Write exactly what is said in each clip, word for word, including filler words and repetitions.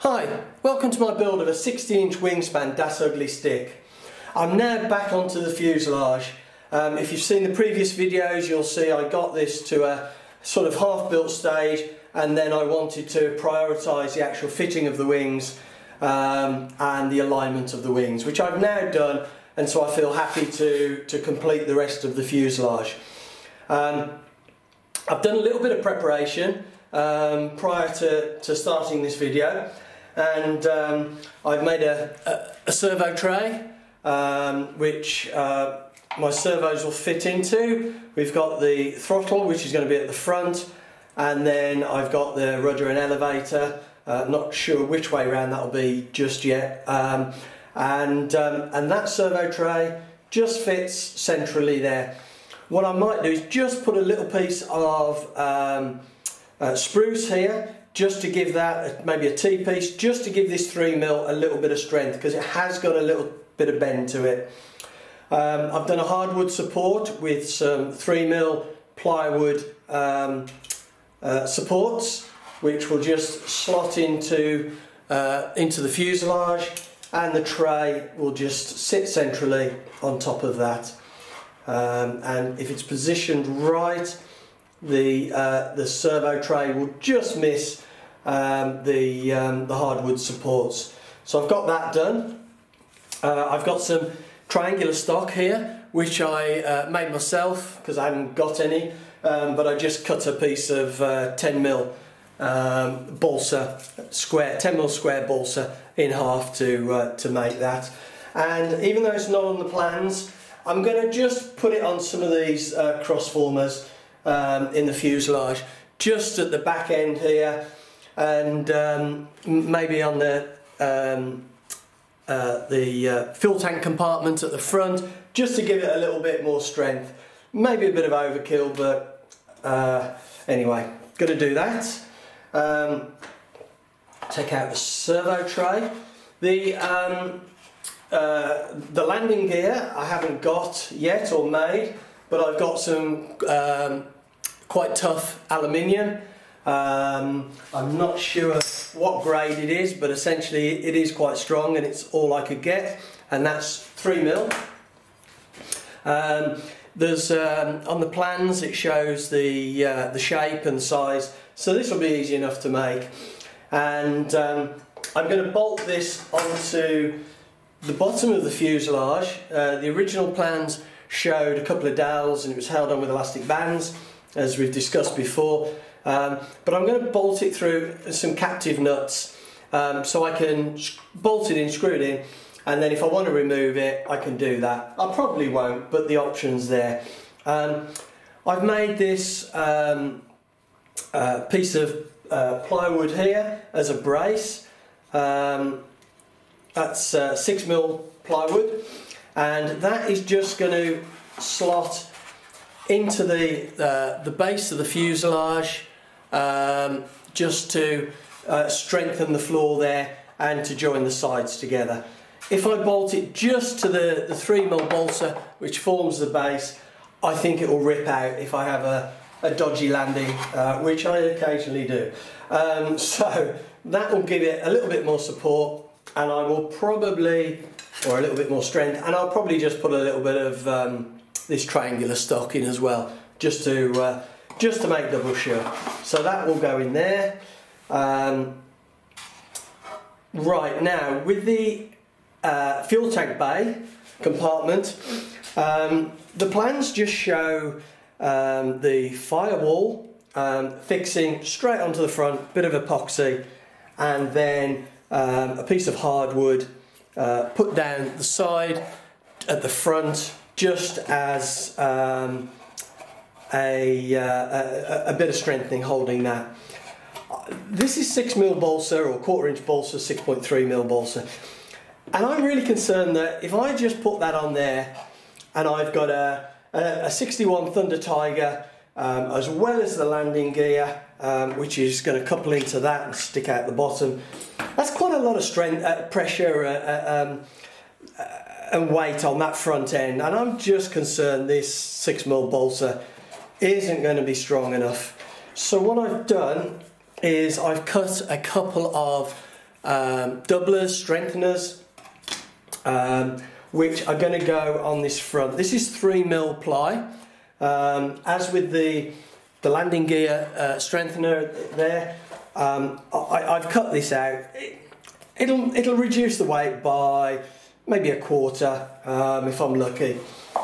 Hi, welcome to my build of a sixty inch wingspan Das Ugly Stik. I'm now back onto the fuselage. Um, if you've seen the previous videos, you'll see I got this to a sort of half built stage, and then I wanted to prioritise the actual fitting of the wings um, and the alignment of the wings, which I've now done, and so I feel happy to, to complete the rest of the fuselage. Um, I've done a little bit of preparation um, prior to, to starting this video. And um, I've made a, a, a servo tray um, which uh, my servos will fit into. We've got the throttle, which is going to be at the front, and then I've got the rudder and elevator. Uh, not sure which way round that'll be just yet. Um, and, um, and that servo tray just fits centrally there. What I might do is just put a little piece of um, uh, spruce here, just to give that maybe a T-piece, just to give this three mil a little bit of strength, because it has got a little bit of bend to it. Um, I've done a hardwood support with some three mil plywood um, uh, supports, which will just slot into, uh, into the fuselage, and the tray will just sit centrally on top of that. Um, and if it's positioned right, the, uh, the servo tray will just miss Um, the, um, the hardwood supports. So I've got that done. Uh, I've got some triangular stock here, which I uh, made myself because I haven't got any, um, but I just cut a piece of uh, ten mil um, balsa, square, ten mil square balsa in half to, uh, to make that. And even though it's not on the plans, I'm going to just put it on some of these uh, crossformers um, in the fuselage, just at the back end here, and um, maybe on the um, uh, the uh, fuel tank compartment at the front, just to give it a little bit more strength. Maybe a bit of overkill, but uh, anyway, going to do that. Um, take out the servo tray. The um, uh, the landing gear I haven't got yet or made, but I've got some um, quite tough aluminium. Um, I'm not sure what grade it is, but essentially it is quite strong, and it's all I could get, and that's three mil. Um, there's um, on the plans it shows the uh, the shape and size, so this will be easy enough to make. And um, I'm going to bolt this onto the bottom of the fuselage. Uh, the original plans showed a couple of dowels, and it was held on with elastic bands, as we've discussed before. Um, but I'm going to bolt it through some captive nuts, um, so I can bolt it in, screw it in, and then if I want to remove it, I can do that. I probably won't, but the option's there. Um, I've made this um, uh, piece of uh, plywood here as a brace. Um, that's uh, six mil plywood, and that is just going to slot into the, uh, the base of the fuselage, Um, just to uh, strengthen the floor there and to join the sides together. If I bolt it just to the, the three mil balsa, which forms the base, I think it will rip out if I have a, a dodgy landing, uh, which I occasionally do. Um, so that will give it a little bit more support, and I will probably, or a little bit more strength, and I'll probably just put a little bit of um, this triangular stock in as well, just to uh, just to make double sure. So that will go in there. Um, right, now with the uh, fuel tank bay compartment, um, the plans just show um, the firewall um, fixing straight onto the front, bit of epoxy, and then um, a piece of hardwood uh, put down the side at the front, just as um, A, uh, a, a bit of strengthening holding that. This is six mil balsa, or quarter inch balsa, six point three mil balsa, and I'm really concerned that if I just put that on there, and I've got a, a, a sixty-one Thunder Tiger um, as well as the landing gear, um, which is going to couple into that and stick out the bottom, that's quite a lot of strength, uh, pressure uh, uh, um, and weight on that front end, and I'm just concerned this six mil balsa isn't going to be strong enough. So what I've done is I've cut a couple of um, doublers, strengtheners, um, which are going to go on this front. This is three mil ply. Um, as with the the landing gear uh, strengthener there, um, I, I've cut this out. It, it'll it'll reduce the weight by maybe a quarter um, if I'm lucky,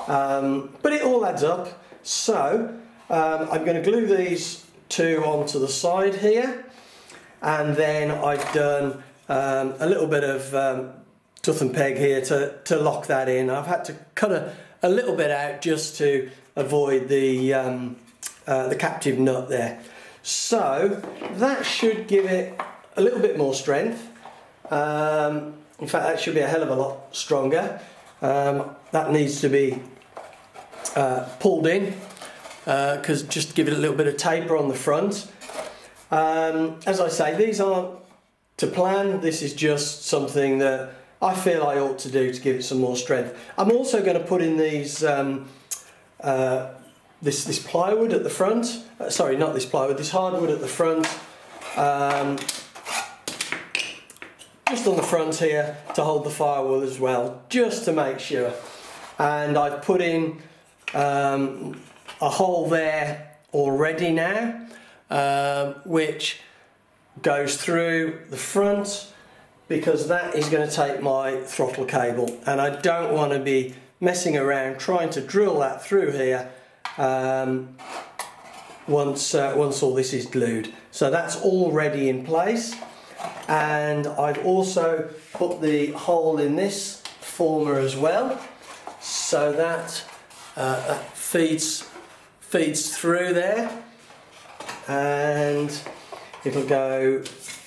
um, but it all adds up. So um, I'm going to glue these two onto the side here, and then I've done um, a little bit of um, tooth and peg here to, to lock that in. I've had to cut a, a little bit out just to avoid the um, uh, the captive nut there. So that should give it a little bit more strength. Um, in fact, that should be a hell of a lot stronger. Um, that needs to be uh, pulled in, because uh, just to give it a little bit of taper on the front. Um, as I say, these aren't to plan. This is just something that I feel I ought to do to give it some more strength. I'm also going to put in these um, uh, this this plywood at the front. Uh, sorry, not this plywood. This hardwood at the front. Um, Just on the front here to hold the firewall as well, just to make sure. And I've put in um, a hole there already now, um, which goes through the front, because that is going to take my throttle cable, and I don't want to be messing around trying to drill that through here um, once uh, once all this is glued. So that's already in place. And I've also put the hole in this former as well, so that, uh, that feeds feeds through there, and it'll go.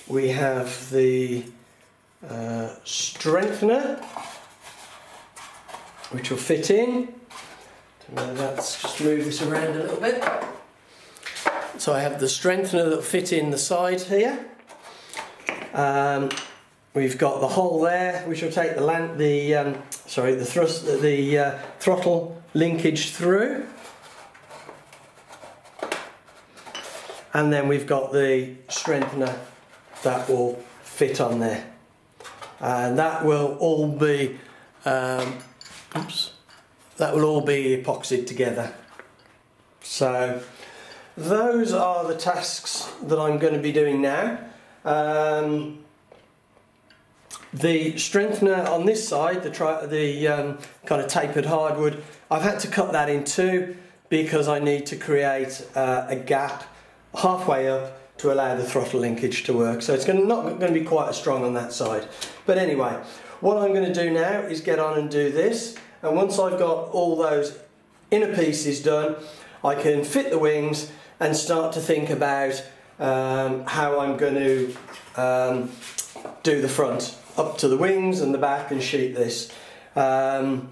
We have the uh, strengthener, which will fit in. Let's just move this around a little bit. So I have the strengthener that will fit in the side here. Um, we've got the hole there, which will take the land, the um, sorry, the thrust, the uh, throttle linkage through, and then we've got the strengthener that will fit on there, and that will all be, um, oops, that will all be epoxied together. So those are the tasks that I'm going to be doing now. Um, the strengthener on this side, the, tri the um, kind of tapered hardwood, I've had to cut that in two because I need to create uh, a gap halfway up to allow the throttle linkage to work. So it's gonna, not going to be quite as strong on that side. But anyway, what I'm going to do now is get on and do this. And once I've got all those inner pieces done, I can fit the wings and start to think about Um, how I'm going to um, do the front up to the wings and the back and sheet this. Um,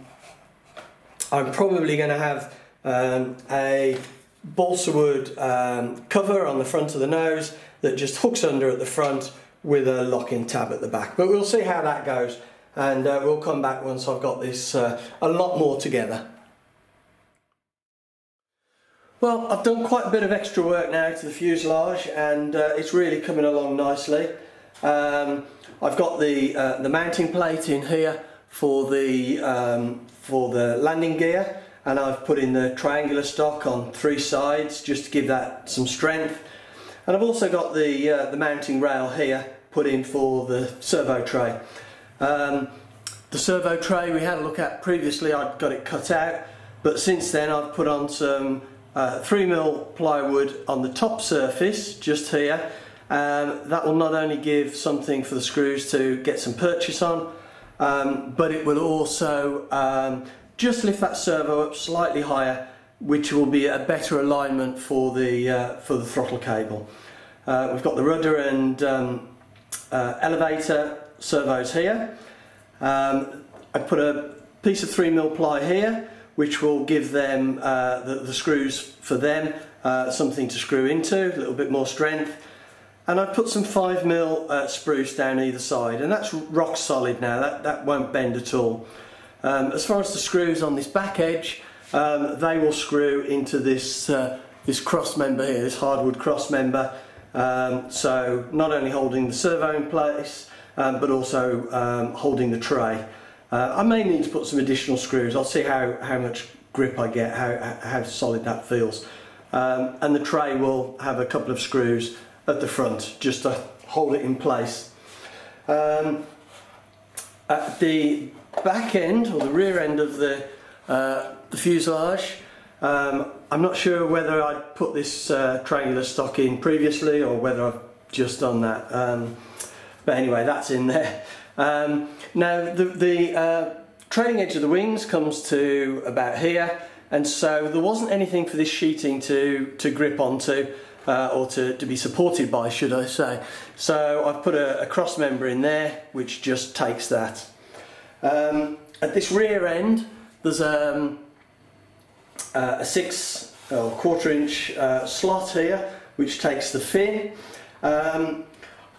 I'm probably going to have um, a balsa wood um, cover on the front of the nose that just hooks under at the front with a locking tab at the back. But we'll see how that goes, and uh, we'll come back once I've got this uh, a lot more together. Well, I've done quite a bit of extra work now to the fuselage, and uh, it's really coming along nicely. Um, I've got the uh, the mounting plate in here for the um, for the landing gear, and I've put in the triangular stock on three sides just to give that some strength. And I've also got the uh, the mounting rail here put in for the servo tray. Um, the servo tray we had a look at previously. I'd got it cut out, but since then I've put on some Uh, three mil plywood on the top surface just here. Um, that will not only give something for the screws to get some purchase on, um, but it will also um, just lift that servo up slightly higher, which will be a better alignment for the uh, for the throttle cable. Uh, we've got the rudder and um, uh, elevator servos here. Um, I put a piece of three mil ply here, which will give them, uh, the, the screws for them, uh, something to screw into, a little bit more strength. And I've put some five mil uh, spruce down either side, and that's rock solid now, that, that won't bend at all. Um, as far as the screws on this back edge, um, they will screw into this, uh, this cross member here, this hardwood cross member. Um, so not only holding the servo in place, um, but also um, holding the tray. Uh, I may need to put some additional screws. I'll see how, how much grip I get, how, how solid that feels. Um, and the tray will have a couple of screws at the front just to hold it in place. Um, at the back end, or the rear end of the, uh, the fuselage, um, I'm not sure whether I put this uh, triangular stock in previously or whether I've just done that. Um, but anyway, that's in there. Um, now the, the uh, trailing edge of the wings comes to about here, and so there wasn't anything for this sheeting to, to grip onto uh, or to, to be supported by, should I say. So I've put a, a cross member in there which just takes that. Um, at this rear end there's um, uh, a six or quarter inch uh, slot here which takes the fin. Um,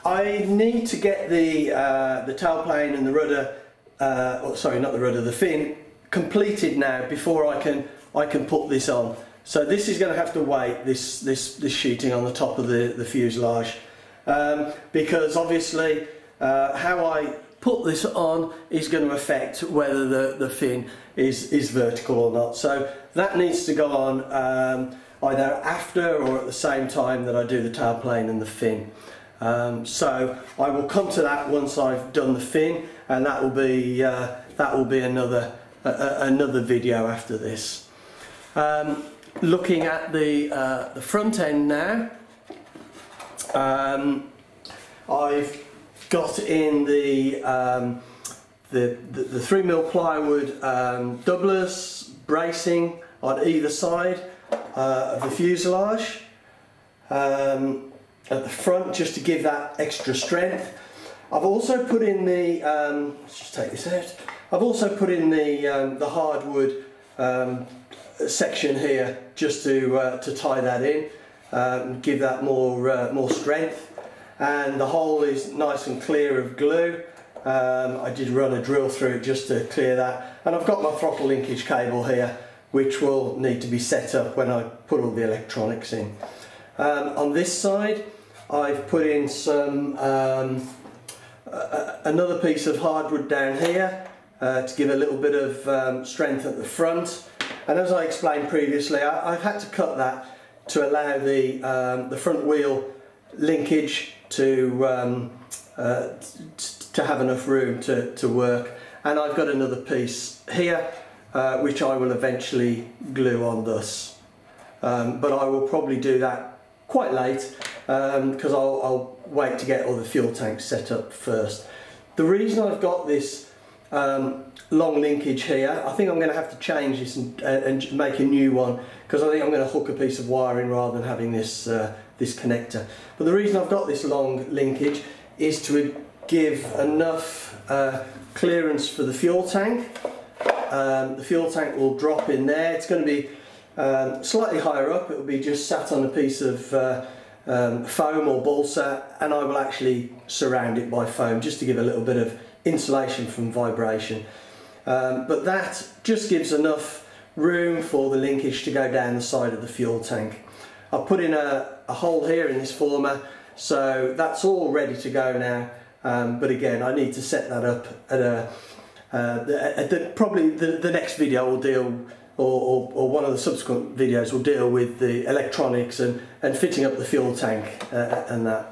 I need to get the uh, the tailplane and the rudder, uh, or sorry, not the rudder, the fin completed now before I can I can put this on. So this is going to have to wait, this this this sheeting on the top of the the fuselage, um, because obviously uh, how I put this on is going to affect whether the the fin is is vertical or not. So that needs to go on um, either after or at the same time that I do the tailplane and the fin. Um, so I will come to that once I've done the fin, and that will be uh, that will be another uh, another video after this. Um, looking at the uh, the front end now, um, I've got in the um, the the three mil plywood um, doublers bracing on either side uh, of the fuselage. Um, at the front, just to give that extra strength. I've also put in the, um, let's just take this out, I've also put in the, um, the hardwood um, section here just to, uh, to tie that in, um, give that more, uh, more strength, and the hole is nice and clear of glue. Um, I did run a drill through it just to clear that, and I've got my throttle linkage cable here which will need to be set up when I put all the electronics in. Um, on this side I've put in some um, uh, another piece of hardwood down here uh, to give a little bit of um, strength at the front, and as I explained previously I, I've had to cut that to allow the, um, the front wheel linkage to, um, uh, to have enough room to, to work, and I've got another piece here uh, which I will eventually glue on thus, um, but I will probably do that quite late because um, I'll, I'll wait to get all the fuel tanks set up first. The reason I've got this um, long linkage here, I think I'm going to have to change this and, uh, and make a new one, because I think I'm going to hook a piece of wiring rather than having this uh, this connector. But the reason I've got this long linkage is to give enough uh, clearance for the fuel tank. Um, the fuel tank will drop in there. It's going to be Um, slightly higher up, it will be just sat on a piece of uh, um, foam or balsa, and I will actually surround it by foam just to give a little bit of insulation from vibration. Um, but that just gives enough room for the linkage to go down the side of the fuel tank. I've put in a, a hole here in this former, so that's all ready to go now, um, but again I need to set that up at a, uh, the, at the, probably the, the next video will deal Or, or, or one of the subsequent videos will deal with the electronics and, and fitting up the fuel tank uh, and that.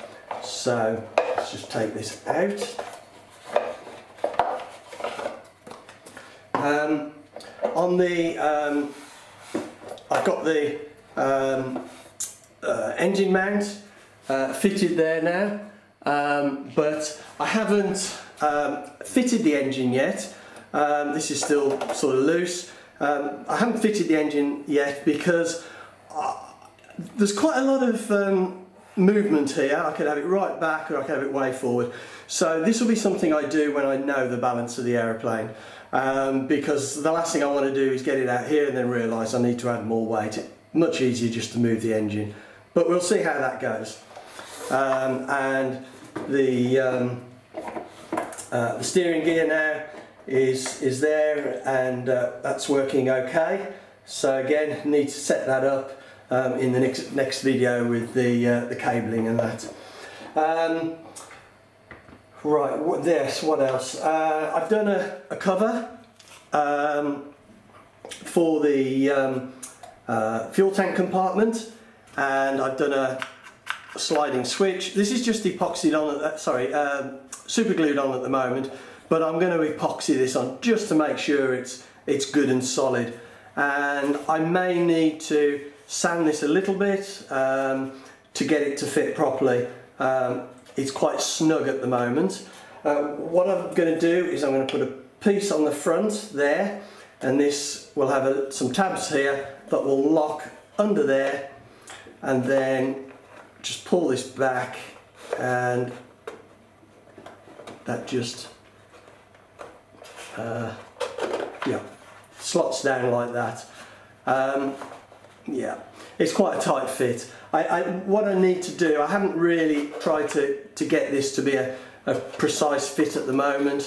So let's just take this out. Um, on the, um, I've got the um, uh, engine mount uh, fitted there now, um, but I haven't um, fitted the engine yet. Um, this is still sort of loose. Um, I haven't fitted the engine yet because uh, there's quite a lot of um, movement here. I could have it right back or I could have it way forward. So this will be something I do when I know the balance of the aeroplane, um, because the last thing I want to do is get it out here and then realise I need to add more weight. It's much easier just to move the engine, but we'll see how that goes. Um, and the, um, uh, the steering gear now is is there, and uh, that's working okay. So again, need to set that up um, in the next next video with the uh, the cabling and that. Um, Right, what, this, what else? Uh, I've done a, a cover um, for the um, uh, fuel tank compartment, and I've done a sliding switch. This is just epoxied on, at, sorry, um, super glued on at the moment, but I'm going to epoxy this on just to make sure it's, it's good and solid. And I may need to sand this a little bit um, to get it to fit properly. Um, It's quite snug at the moment. Uh, what I'm going to do is I'm going to put a piece on the front there, and this will have a, some tabs here that will lock under there, and then just pull this back, and that just uh, yeah, slots down like that. Um, yeah, it's quite a tight fit. I, I, what I need to do, I haven't really tried to, to get this to be a, a precise fit at the moment,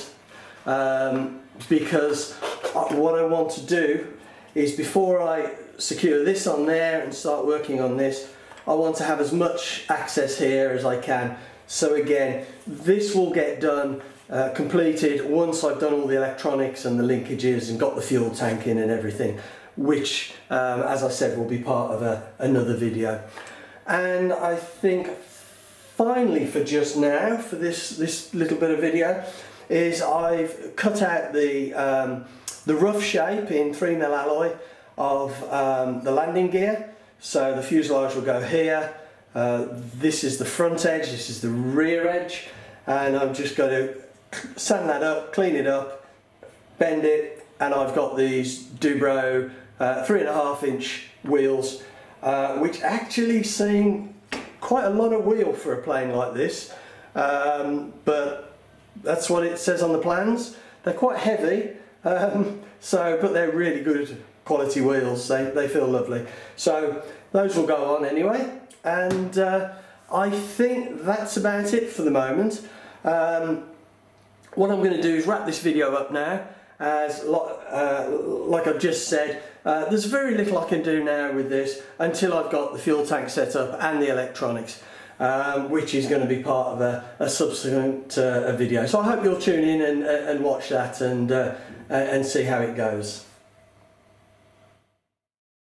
um, because I, what I want to do is, before I secure this on there and start working on this, I want to have as much access here as I can. So again, this will get done, uh, completed, once I've done all the electronics and the linkages and got the fuel tank in and everything, which, um, as I said, will be part of a, another video. And I think finally, for just now, for this, this little bit of video, is I've cut out the, um, the rough shape in three mil alloy of um, the landing gear. So the fuselage will go here, uh, this is the front edge, this is the rear edge, and I'm just going to sand that up, clean it up, bend it, and I've got these Dubro uh, three and a half inch wheels, uh, which actually seem quite a lot of wheel for a plane like this, um, but that's what it says on the plans. They're quite heavy, um, so, but they're really good quality wheels, they, they feel lovely. So those will go on anyway, and uh, I think that's about it for the moment. Um, what I'm going to do is wrap this video up now. As uh, like I've just said, uh, there's very little I can do now with this until I've got the fuel tank set up and the electronics, um, which is going to be part of a, a subsequent uh, video. So I hope you'll tune in and, and watch that and, uh, and see how it goes.